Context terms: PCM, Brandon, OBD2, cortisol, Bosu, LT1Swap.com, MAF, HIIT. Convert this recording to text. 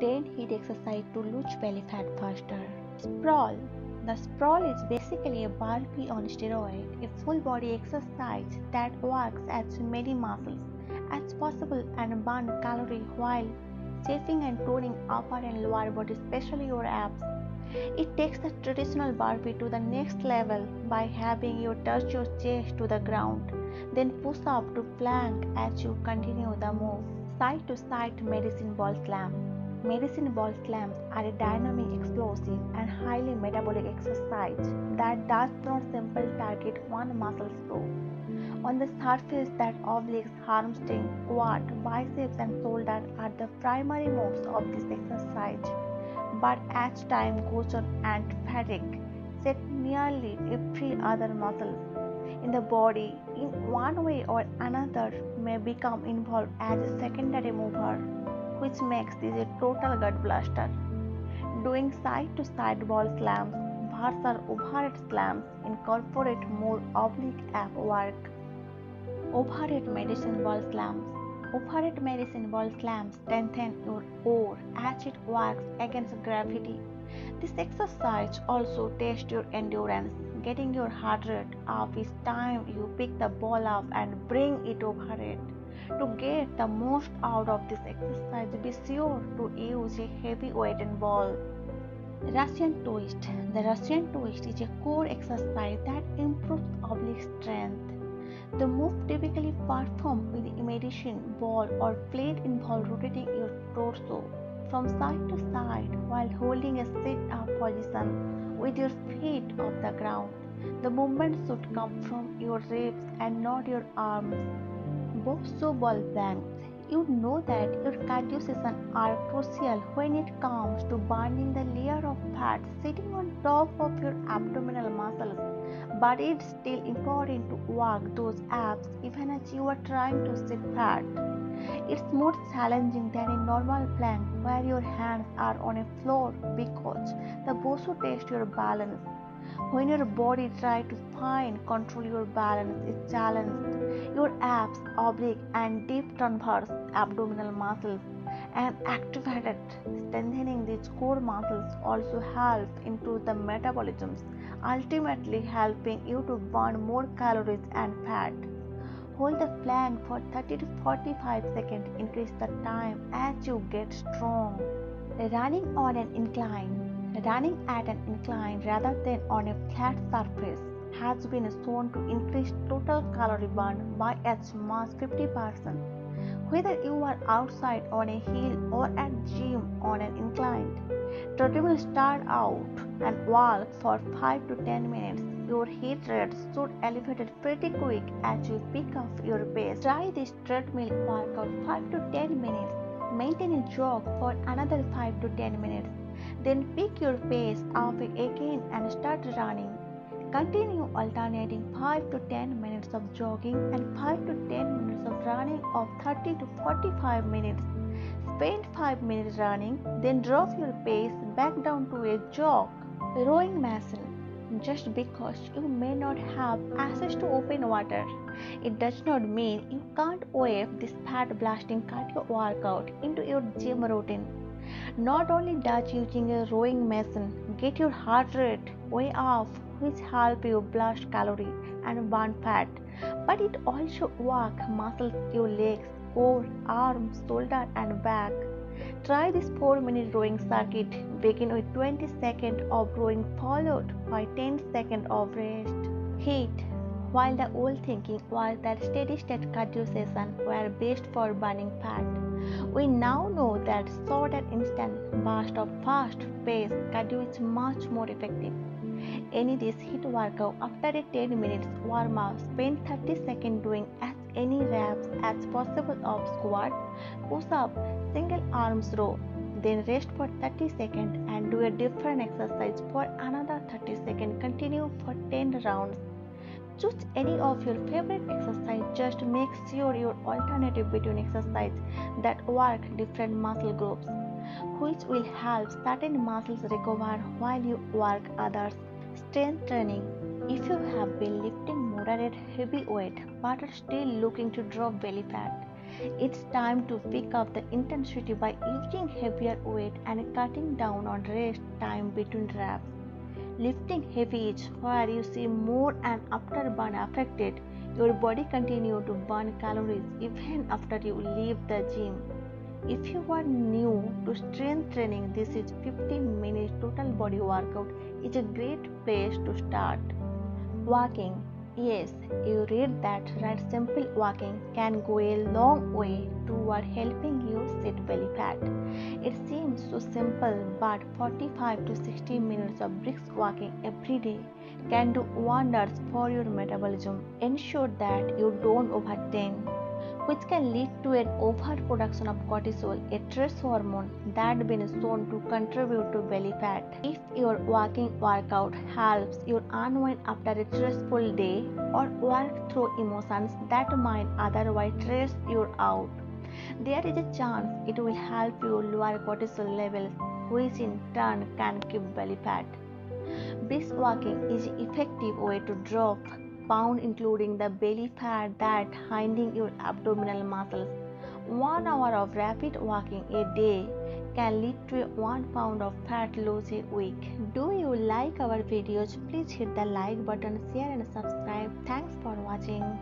10 HIIT exercise to lose belly fat faster. Sprawl. The sprawl is basically a burpee on steroids, a full body exercise that works as many muscles as possible and burn calories while shaping and toning upper and lower body, especially your abs. It takes the traditional burpee to the next level by having you touch your chest to the ground, then push up to plank as you continue the move. Side to side medicine ball slam. Medicine ball slams are a dynamic, explosive and highly metabolic exercise that does not simply target one muscle group. On the surface, that obliques, hamstring, quad, biceps and shoulder are the primary moves of this exercise. But as time goes on and fatigue set nearly every other muscle in the body in one way or another may become involved as a secondary mover, which makes this a total gut blaster. Doing side-to-side ball slams, versus overhead slams incorporate more oblique ab work. Overhead medicine ball slams. Overhead medicine ball slams strengthen your core as it works against gravity. This exercise also tests your endurance, getting your heart rate up each time you pick the ball up and bring it overhead. To get the most out of this exercise, be sure to use a heavy weight and ball. Russian twist. The Russian twist is a core exercise that improves oblique strength. The move typically performed with a medicine ball or plate involves rotating your torso from side to side while holding a sit-up position with your feet off the ground. The movement should come from your ribs and not your arms. Bosu ball banks. You know that your cardio sessions are crucial when it comes to burning the layer of fat sitting on top of your abdominal muscles, but it's still important to work those abs even as you are trying to sit fat. It's more challenging than a normal plank where your hands are on a floor because the Bosu tests your balance. When your body tries to control your balance, it's challenged. Your abs, oblique and deep transverse abdominal muscles are activated. Strengthening these core muscles also helps improve the metabolism, ultimately helping you to burn more calories and fat. Hold the plank for 30 to 45 seconds, increase the time as you get strong. Running on an incline. Running at an incline rather than on a flat surface has been shown to increase total calorie burn by as much as 50%. Whether you are outside on a hill or at gym on an incline, today will start out and walk for 5 to 10 minutes. Your heart rate should elevate pretty quick as you pick up your pace. Try this treadmill workout 5 to 10 minutes. Maintain a jog for another 5 to 10 minutes. Then pick your pace up again and start running. Continue alternating 5 to 10 minutes of jogging and 5 to 10 minutes of running of 30 to 45 minutes. Spend 5 minutes running, then drop your pace back down to a jog. Rowing machine. Just because you may not have access to open water, it does not mean you can't wave this fat-blasting cardio workout into your gym routine. Not only does using a rowing machine get your heart rate way up, which helps you burn calories and burn fat, but it also works muscles your legs, core, arms, shoulder and back. Try this 4-minute rowing circuit. Begin with 20 seconds of rowing followed by 10 seconds of rest. HIIT. While the old thinking was that steady-state cardio sessions were best for burning fat, we now know that short and instant burst of fast-paced cardio is much more effective. Any this HIIT workout after a 10 minutes warm-up, spend 30 seconds doing as any reps as possible of squat, push-up, single arms row, then rest for 30 seconds and do a different exercise for another 30 seconds. Continue for 10 rounds. Choose any of your favorite exercise, just make sure your alternative between exercises that work different muscle groups, which will help certain muscles recover while you work others. Strength training. If you have been lifting moderate heavy weight but are still looking to drop belly fat, It's time to pick up the intensity by lifting heavier weight and cutting down on rest time between reps. Lifting heavy is where you see more and afterburn affected. Your body continues to burn calories even after you leave the gym. If you are new to strength training, this is 15 minutes total body workout. It's a great place to start. Walking. Yes, you read that right. Simple walking can go a long way toward helping you shed belly fat. It seems so simple, but 45 to 60 minutes of brisk walking every day can do wonders for your metabolism. Ensure that you don't overtrain, which can lead to an overproduction of cortisol, a stress hormone that has been shown to contribute to belly fat. If your walking workout helps you unwind after a stressful day or work through emotions that might otherwise stress you out, there is a chance it will help you lower cortisol levels, which in turn can keep belly fat. Brisk walking is an effective way to drop pound, including the belly fat that hiding your abdominal muscles. 1 hour of rapid walking a day can lead to a 1 pound of fat loss a week. Do you like our videos? Please hit the like button, share and subscribe. Thanks for watching.